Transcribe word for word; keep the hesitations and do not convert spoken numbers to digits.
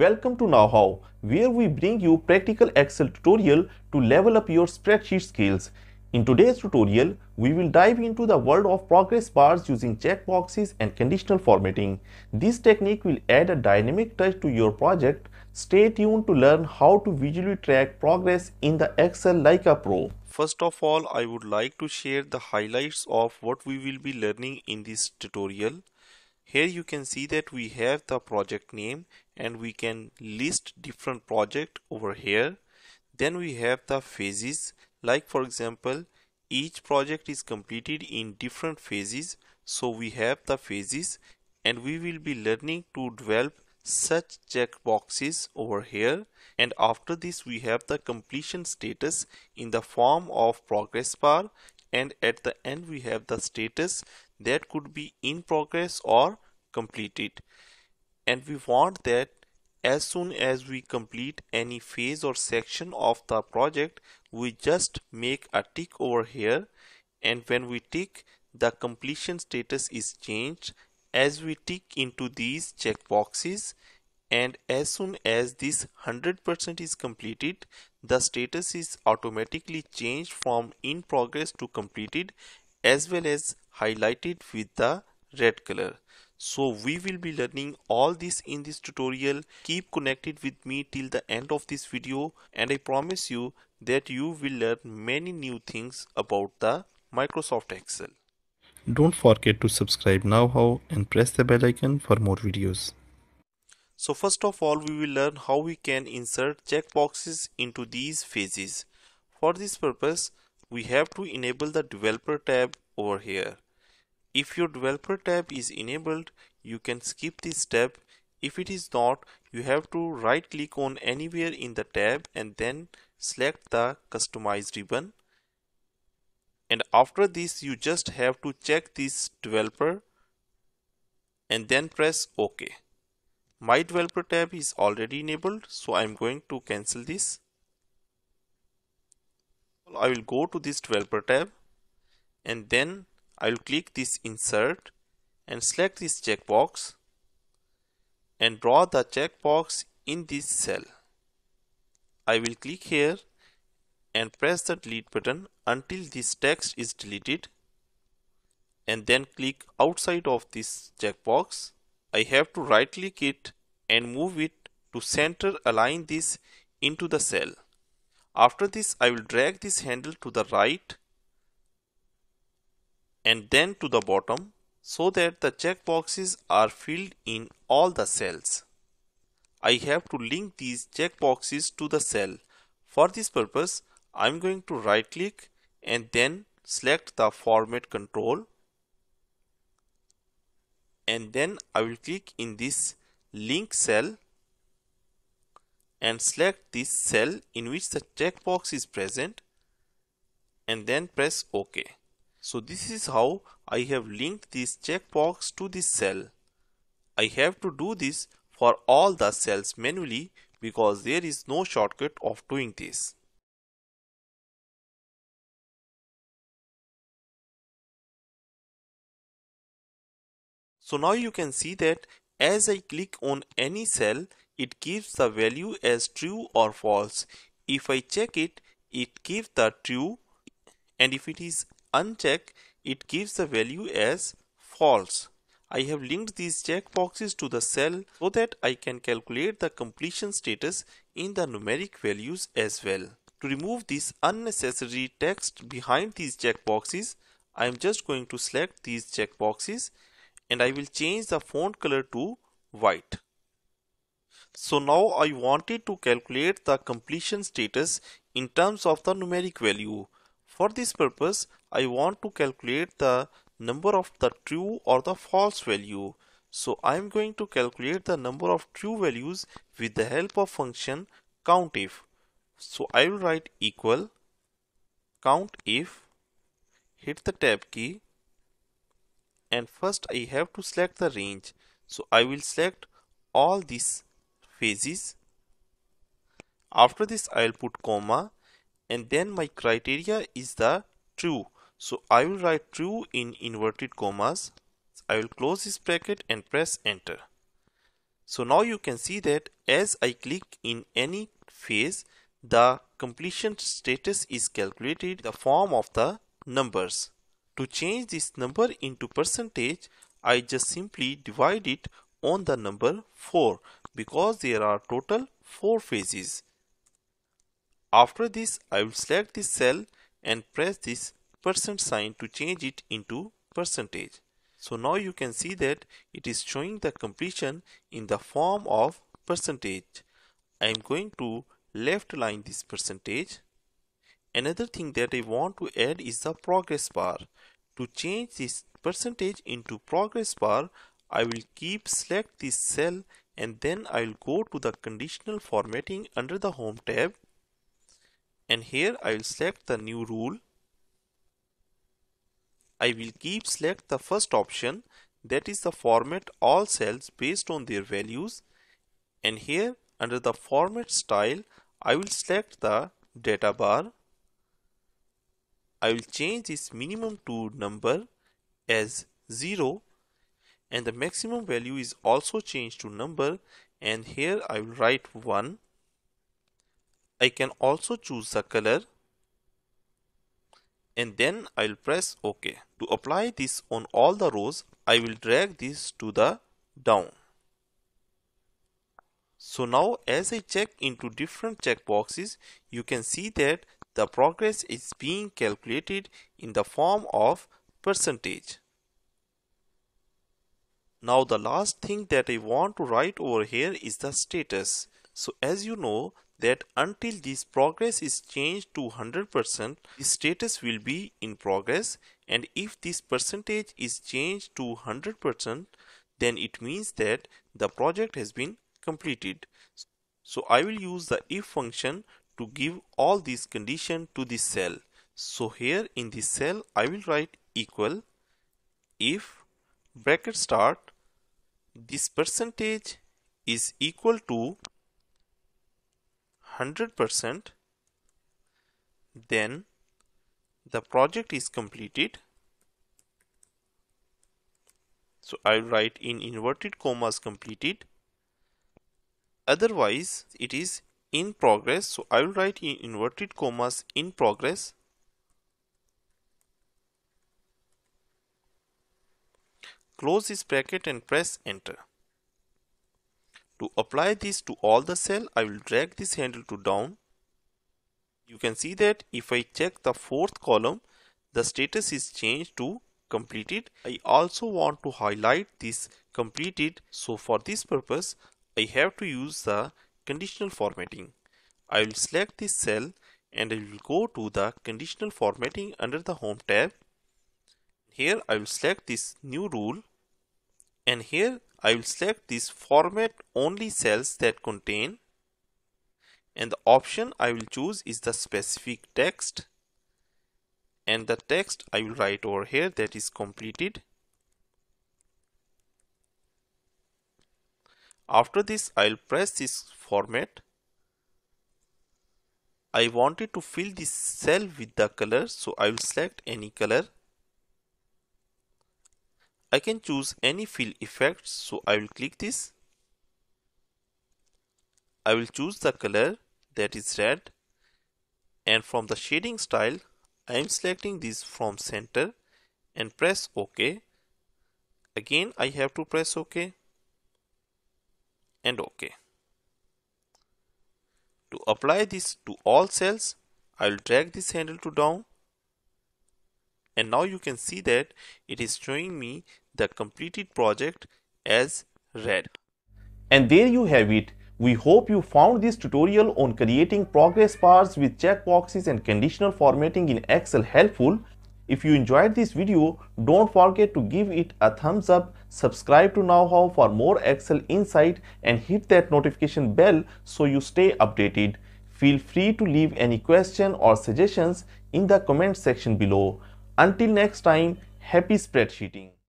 Welcome to KnowHow, where we bring you practical Excel tutorial to level up your spreadsheet skills. In today's tutorial, we will dive into the world of progress bars using checkboxes and conditional formatting. This technique will add a dynamic touch to your project. Stay tuned to learn how to visually track progress in the Excel like a pro. First of all, I would like to share the highlights of what we will be learning in this tutorial. Here you can see that we have the project name and we can list different projects over here. Then we have the phases, like for example each project is completed in different phases, so we have the phases, and we will be learning to develop such checkboxes over here. And after this we have the completion status in the form of progress bar, and at the end we have the status that could be in progress or completed. And we want that as soon as we complete any phase or section of the project, we just make a tick over here, and when we tick, the completion status is changed as we tick into these checkboxes. And as soon as this one hundred percent is completed, the status is automatically changed from in progress to completed, as well as highlighted with the red color. So we will be learning all this in this tutorial. Keep connected with me till the end of this video, and I promise you that you will learn many new things about the Microsoft Excel. Don't forget to subscribe KnowHow and press the bell icon for more videos. So first of all, we will learn how we can insert checkboxes into these phases. For this purpose, we have to enable the developer tab over here. If your developer tab is enabled, you can skip this step. If it is not, you have to right click on anywhere in the tab and then select the customize ribbon. And after this, you just have to check this developer and then press OK. My developer tab is already enabled, so I'm going to cancel this. I will go to this developer tab and then I will click this insert and select this checkbox and draw the checkbox in this cell. I will click here and press the delete button until this text is deleted, and then click outside of this checkbox. I have to right click it and move it to center align this into the cell. After this, I will drag this handle to the right and then to the bottom so that the checkboxes are filled in all the cells. I have to link these checkboxes to the cell. For this purpose, I am going to right click and then select the format control, and then I will click in this link cell and select this cell in which the checkbox is present and then press OK. So this is how I have linked this checkbox to this cell. I have to do this for all the cells manually because there is no shortcut of doing this. So now you can see that as I click on any cell, it gives the value as true or false. If I check it, it gives the true, and if it is unchecked, it gives the value as false. I have linked these checkboxes to the cell so that I can calculate the completion status in the numeric values as well. To remove this unnecessary text behind these checkboxes, I am just going to select these checkboxes and I will change the font color to white. So now I wanted to calculate the completion status in terms of the numeric value. For this purpose, I want to calculate the number of the true or the false value. So I am going to calculate the number of true values with the help of function COUNTIF. So I will write equal COUNTIF, hit the tab key, and first I have to select the range. So I will select all these phases. After this I will put comma, and then my criteria is the true. So I will write true in inverted commas. I will close this bracket and press enter. So now you can see that as I click in any phase, the completion status is calculated in the form of the numbers. To change this number into percentage, I just simply divide it on the number four because there are total four phases. After this, I will select this cell and press this percent sign to change it into percentage. So now you can see that it is showing the completion in the form of percentage. I am going to left align this percentage. Another thing that I want to add is the progress bar. To change this percentage into progress bar, I will keep select this cell and then I will go to the conditional formatting under the home tab, and here I will select the new rule. I will keep select the first option, that is the format all cells based on their values, and here under the format style I will select the data bar. I will change this minimum to number as zero and the maximum value is also changed to number, and here I will write one. I can also choose the color and then I will press OK. To apply this on all the rows, I will drag this to the down. So now as I check into different checkboxes, you can see that the progress is being calculated in the form of percentage. Now the last thing that I want to write over here is the status. So as you know that until this progress is changed to one hundred percent, the status will be in progress, and if this percentage is changed to one hundred percent, then it means that the project has been completed. So I will use the if function to give all these conditions to this cell. So here in this cell I will write equal if bracket start this percentage is equal to one hundred percent, then the project is completed. So I will write in inverted commas completed, otherwise it is in progress. So I will write in inverted commas in progress. Close this bracket and press enter. To apply this to all the cell, I will drag this handle to down. You can see that if I check the fourth column, the status is changed to completed. I also want to highlight this completed. So for this purpose, I have to use the conditional formatting. I will select this cell and I will go to the conditional formatting under the home tab. Here I will select this new rule, and here I will select this format only cells that contain, and the option I will choose is the specific text, and the text I will write over here that is completed. After this, I'll press this format. I wanted to fill this cell with the color, so I will select any color. I can choose any fill effect, so I will click this. I will choose the color that is red, and from the shading style, I am selecting this from center and press OK. Again, I have to press OK. And OK. To apply this to all cells, I will drag this handle to down, and now you can see that it is showing me the completed project as red. And there you have it. We hope you found this tutorial on creating progress bars with checkboxes and conditional formatting in Excel helpful. If you enjoyed this video, don't forget to give it a thumbs up, subscribe to KnowHow for more Excel insight, and hit that notification bell so you stay updated. Feel free to leave any question or suggestions in the comment section below. Until next time, happy spreadsheeting.